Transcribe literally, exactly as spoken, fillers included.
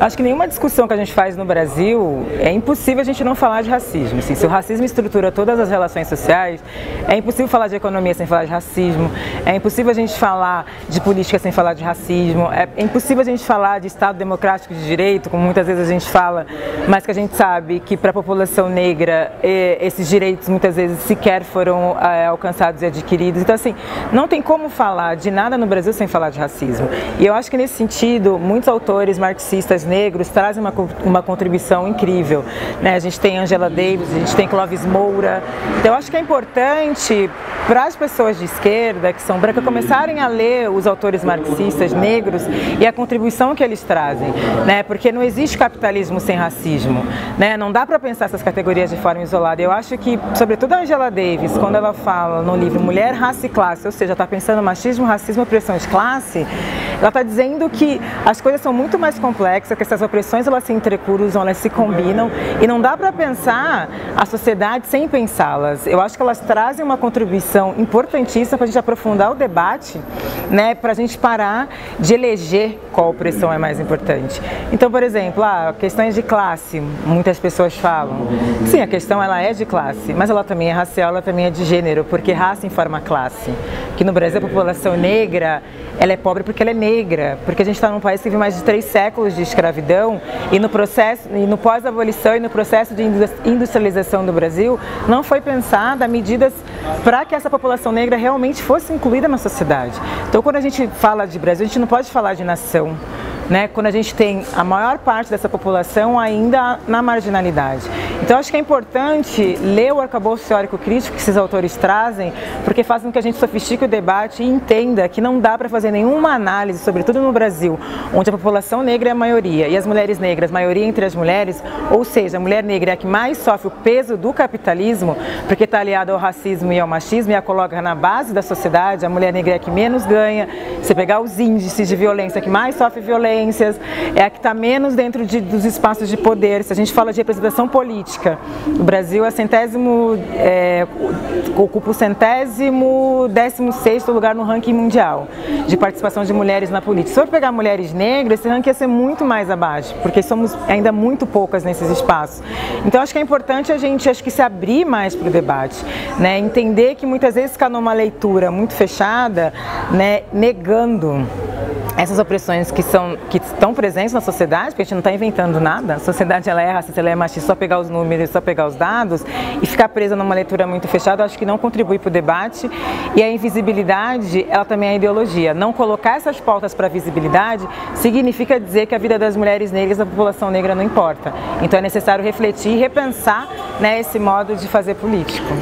Acho que nenhuma discussão que a gente faz no Brasil é impossível a gente não falar de racismo. Assim, se o racismo estrutura todas as relações sociais, é impossível falar de economia sem falar de racismo, é impossível a gente falar de política sem falar de racismo, é impossível a gente falar de Estado democrático de direito, como muitas vezes a gente fala, mas que a gente sabe que para a população negra esses direitos muitas vezes sequer foram alcançados e adquiridos. Então, assim, não tem como falar de nada no Brasil sem falar de racismo. E eu acho que nesse sentido, muitos autores marxistas negros trazem uma, uma contribuição incrível, né? A gente tem Angela Davis, a gente tem Clóvis Moura. Então eu acho que é importante para as pessoas de esquerda, que são brancas, começarem a ler os autores marxistas negros e a contribuição que eles trazem, né? Porque não existe capitalismo sem racismo, né? Não dá para pensar essas categorias de forma isolada. Eu acho que, sobretudo a Angela Davis, quando ela fala no livro Mulher, Raça e Classe, ou seja, está pensando machismo, racismo, opressão de classe, ela está dizendo que as coisas são muito mais complexas, que essas opressões elas se entrecruzam, elas se combinam, e não dá para pensar a sociedade sem pensá-las. Eu acho que elas trazem uma contribuição importantíssima para a gente aprofundar o debate, né, para a gente parar de eleger qual opressão é mais importante. Então, por exemplo, ah, questões de classe, muitas pessoas falam. Sim, a questão ela é de classe, mas ela também é racial, ela também é de gênero, porque raça informa classe. Que no Brasil a população negra, ela é pobre porque ela é negra, porque a gente está num país que vive mais de três séculos de escravidão e no processo, e no pós-abolição e no processo de industrialização do Brasil, não foi pensada medidas para que essa população negra realmente fosse incluída na sociedade. Então, quando a gente fala de Brasil, a gente não pode falar de nação, né, quando a gente tem a maior parte dessa população ainda na marginalidade. Então acho que é importante ler o arcabouço teórico crítico que esses autores trazem, porque fazem com que a gente sofistique o debate e entenda que não dá para fazer nenhuma análise, sobretudo no Brasil, onde a população negra é a maioria e as mulheres negras, maioria entre as mulheres, ou seja, a mulher negra é a que mais sofre o peso do capitalismo, porque está aliada ao racismo e ao machismo e a coloca na base da sociedade, a mulher negra é a que menos ganha, se pegar os índices de violência, que mais sofre violência, é a que está menos dentro de, dos espaços de poder. Se a gente fala de representação política, o Brasil é centésimo, é, ocupa o centésimo décimo sexto lugar no ranking mundial de participação de mulheres na política. Se eu pegar mulheres negras, esse ranking ia ser muito mais abaixo, porque somos ainda muito poucas nesses espaços. Então acho que é importante a gente acho que se abrir mais para o debate, né? Entender que muitas vezes fica numa leitura muito fechada, né, negando essas opressões que, são, que estão presentes na sociedade, porque a gente não está inventando nada. A sociedade ela é racista, ela é machista, só pegar os números, só pegar os dados, e ficar presa numa leitura muito fechada, acho que não contribui para o debate. E a invisibilidade, ela também é ideologia. Não colocar essas pautas para a visibilidade significa dizer que a vida das mulheres negras, da população negra, não importa. Então é necessário refletir e repensar, né, esse modo de fazer político.